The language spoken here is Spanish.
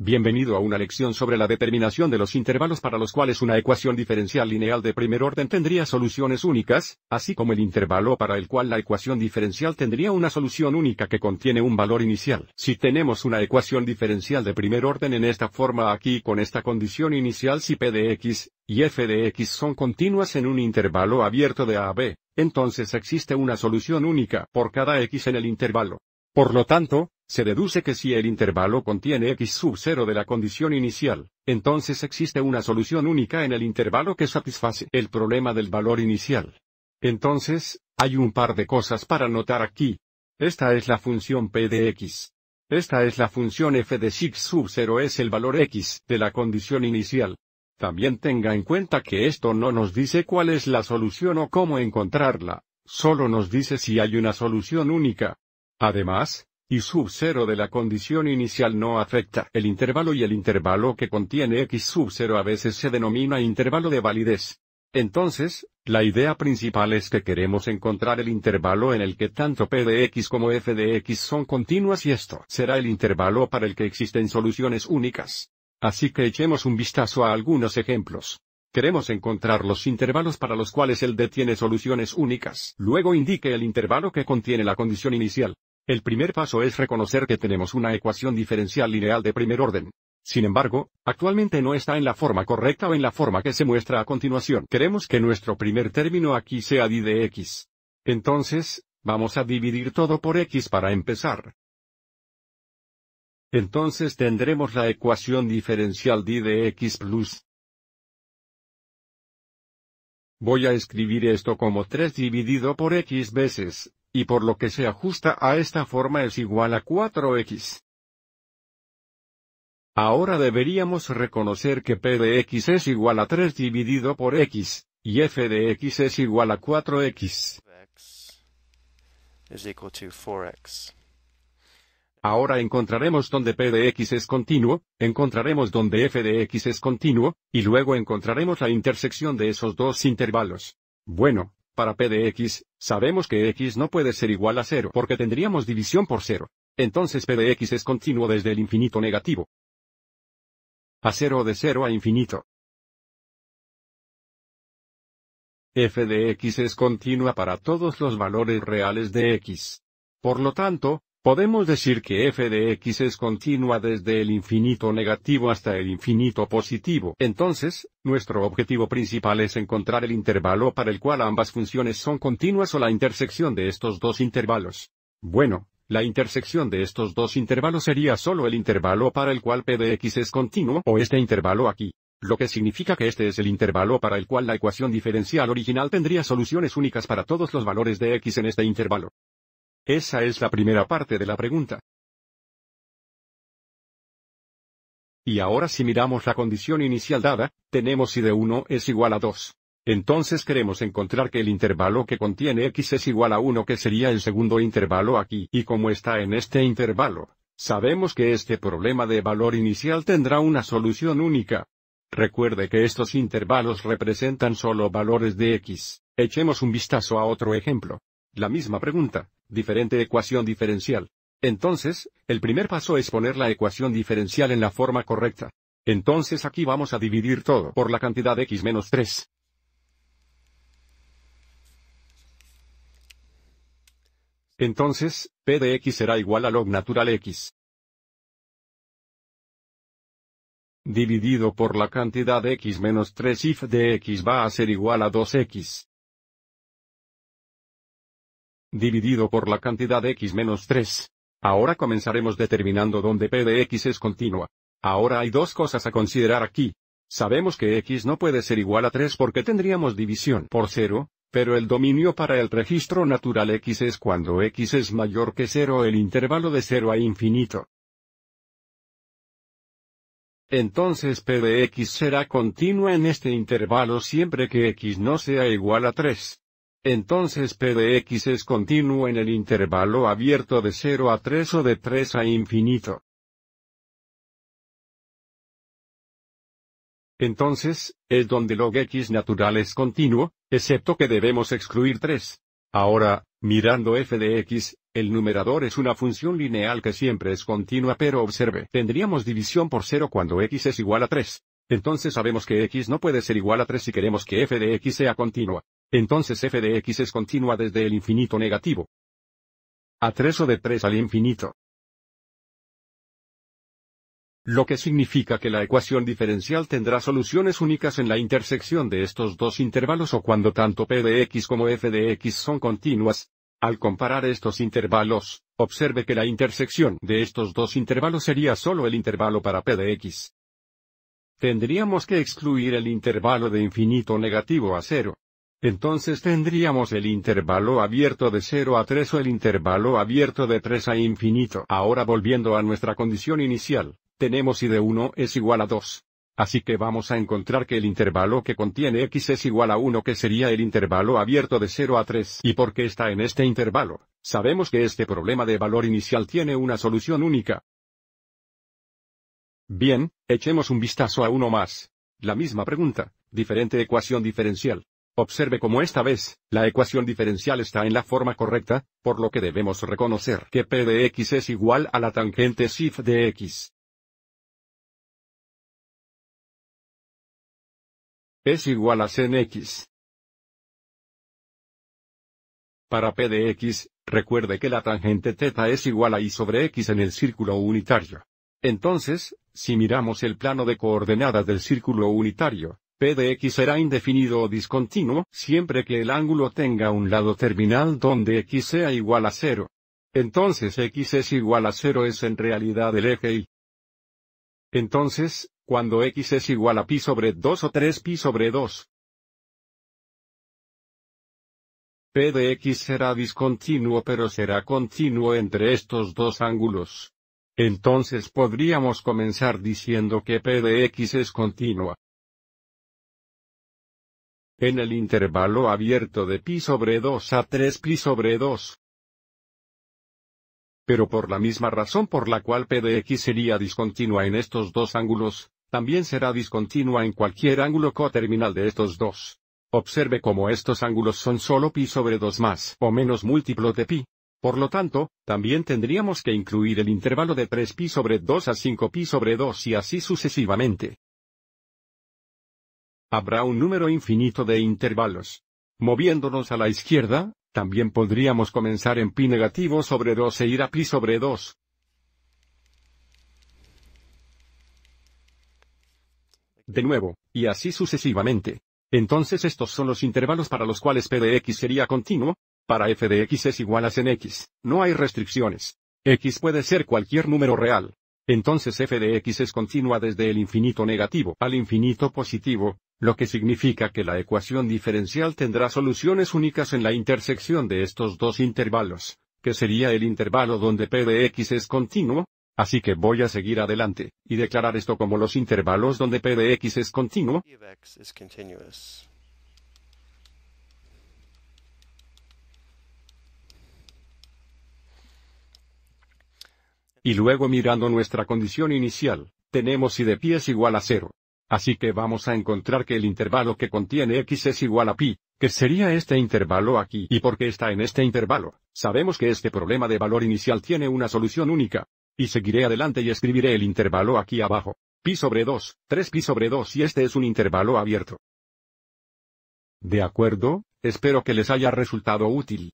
Bienvenido a una lección sobre la determinación de los intervalos para los cuales una ecuación diferencial lineal de primer orden tendría soluciones únicas, así como el intervalo para el cual la ecuación diferencial tendría una solución única que contiene un valor inicial. Si tenemos una ecuación diferencial de primer orden en esta forma aquí con esta condición inicial, si p de x y f de x son continuas en un intervalo abierto de A a B, entonces existe una solución única por cada x en el intervalo. Por lo tanto, se deduce que si el intervalo contiene x sub 0 de la condición inicial, entonces existe una solución única en el intervalo que satisface el problema del valor inicial. Entonces, hay un par de cosas para notar aquí. Esta es la función p de x. Esta es la función f de x sub 0 es el valor x de la condición inicial. También tenga en cuenta que esto no nos dice cuál es la solución o cómo encontrarla, solo nos dice si hay una solución única. Además, y sub 0 de la condición inicial no afecta el intervalo y el intervalo que contiene x sub 0 a veces se denomina intervalo de validez. Entonces, la idea principal es que queremos encontrar el intervalo en el que tanto p de x como f de x son continuas y esto será el intervalo para el que existen soluciones únicas. Así que echemos un vistazo a algunos ejemplos. Queremos encontrar los intervalos para los cuales el D tiene soluciones únicas. Luego indique el intervalo que contiene la condición inicial. El primer paso es reconocer que tenemos una ecuación diferencial lineal de primer orden. Sin embargo, actualmente no está en la forma correcta o en la forma que se muestra a continuación. Queremos que nuestro primer término aquí sea d de x. Entonces, vamos a dividir todo por x para empezar. Entonces tendremos la ecuación diferencial d de x plus. Voy a escribir esto como 3 dividido por x veces, y por lo que se ajusta a esta forma es igual a 4x. Ahora deberíamos reconocer que p de x es igual a 3 dividido por x, y f de x es igual a 4x. Ahora encontraremos donde p de x es continuo, encontraremos donde f de x es continuo, y luego encontraremos la intersección de esos dos intervalos. Bueno, para p de x, sabemos que x no puede ser igual a 0 porque tendríamos división por 0. Entonces p de x es continuo desde el infinito negativo a 0 o de 0 a infinito. F de x es continua para todos los valores reales de x. Por lo tanto, podemos decir que f de x es continua desde el infinito negativo hasta el infinito positivo. Entonces, nuestro objetivo principal es encontrar el intervalo para el cual ambas funciones son continuas o la intersección de estos dos intervalos. Bueno, la intersección de estos dos intervalos sería solo el intervalo para el cual p de x es continuo o este intervalo aquí. Lo que significa que este es el intervalo para el cual la ecuación diferencial original tendría soluciones únicas para todos los valores de x en este intervalo. Esa es la primera parte de la pregunta. Y ahora si miramos la condición inicial dada, tenemos si de 1 es igual a 2. Entonces queremos encontrar que el intervalo que contiene x es igual a 1, que sería el segundo intervalo aquí. Y como está en este intervalo, sabemos que este problema de valor inicial tendrá una solución única. Recuerde que estos intervalos representan solo valores de x. Echemos un vistazo a otro ejemplo. La misma pregunta, diferente ecuación diferencial. Entonces, el primer paso es poner la ecuación diferencial en la forma correcta. Entonces aquí vamos a dividir todo por la cantidad de x menos 3. Entonces, p de x será igual a log natural x dividido por la cantidad de x menos 3 y f de x va a ser igual a 2x. Dividido por la cantidad de x menos 3. Ahora comenzaremos determinando dónde p de x es continua. Ahora hay dos cosas a considerar aquí. Sabemos que x no puede ser igual a 3 porque tendríamos división por 0, pero el dominio para el registro natural x es cuando x es mayor que 0 el intervalo de 0 a infinito. Entonces p de x será continua en este intervalo siempre que x no sea igual a 3. Entonces p de x es continuo en el intervalo abierto de 0 a 3 o de 3 a infinito. Entonces, es donde log x natural es continuo, excepto que debemos excluir 3. Ahora, Mirando f de x, el numerador es una función lineal que siempre es continua, pero observe, tendríamos división por 0 cuando x es igual a 3. Entonces sabemos que x no puede ser igual a 3 si queremos que f de x sea continua. Entonces f de x es continua desde el infinito negativo a 3 o de 3 al infinito. Lo que significa que la ecuación diferencial tendrá soluciones únicas en la intersección de estos dos intervalos o cuando tanto p de x como f de x son continuas. Al comparar estos intervalos, observe que la intersección de estos dos intervalos sería solo el intervalo para p de x. Tendríamos que excluir el intervalo de infinito negativo a 0. Entonces tendríamos el intervalo abierto de 0 a 3 o el intervalo abierto de 3 a infinito. Ahora, volviendo a nuestra condición inicial, tenemos i de 1 es igual a 2. Así que vamos a encontrar que el intervalo que contiene x es igual a 1, que sería el intervalo abierto de 0 a 3. ¿Y porque está en este intervalo? Sabemos que este problema de valor inicial tiene una solución única. Bien, echemos un vistazo a uno más. La misma pregunta, diferente ecuación diferencial. Observe cómo esta vez, la ecuación diferencial está en la forma correcta, por lo que debemos reconocer que p de x es igual a la tangente sif de x. Es igual a sen x. Para p de x, recuerde que la tangente teta es igual a i sobre x en el círculo unitario. Entonces, si miramos el plano de coordenadas del círculo unitario, p de x será indefinido o discontinuo siempre que el ángulo tenga un lado terminal donde x sea igual a 0. Entonces x es igual a 0 es en realidad el eje y. Entonces, cuando x es igual a pi sobre 2 o 3pi sobre 2, p de x será discontinuo pero será continuo entre estos dos ángulos. Entonces podríamos comenzar diciendo que p de x es continua en el intervalo abierto de pi sobre 2 a 3pi sobre 2. Pero por la misma razón por la cual p de x sería discontinua en estos dos ángulos, también será discontinua en cualquier ángulo coterminal de estos dos. Observe cómo estos ángulos son solo pi sobre 2 más o menos múltiplo de pi. Por lo tanto, también tendríamos que incluir el intervalo de 3pi sobre 2 a 5pi sobre 2 y así sucesivamente. Habrá un número infinito de intervalos. Moviéndonos a la izquierda, también podríamos comenzar en pi negativo sobre 2 e ir a pi sobre 2. De nuevo, y así sucesivamente. Entonces estos son los intervalos para los cuales p de x sería continuo. Para f de x es igual a sen x, no hay restricciones. X puede ser cualquier número real. Entonces f de x es continua desde el infinito negativo al infinito positivo, lo que significa que la ecuación diferencial tendrá soluciones únicas en la intersección de estos dos intervalos, que sería el intervalo donde p de x es continuo. Así que voy a seguir adelante, y declarar esto como los intervalos donde p de x es continuo. Y luego, mirando nuestra condición inicial, tenemos i de pi es igual a 0. Así que vamos a encontrar que el intervalo que contiene x es igual a pi, que sería este intervalo aquí. ¿Y porque está en este intervalo? Sabemos que este problema de valor inicial tiene una solución única. Y seguiré adelante y escribiré el intervalo aquí abajo. Pi sobre 2, 3pi sobre 2 y este es un intervalo abierto. De acuerdo, espero que les haya resultado útil.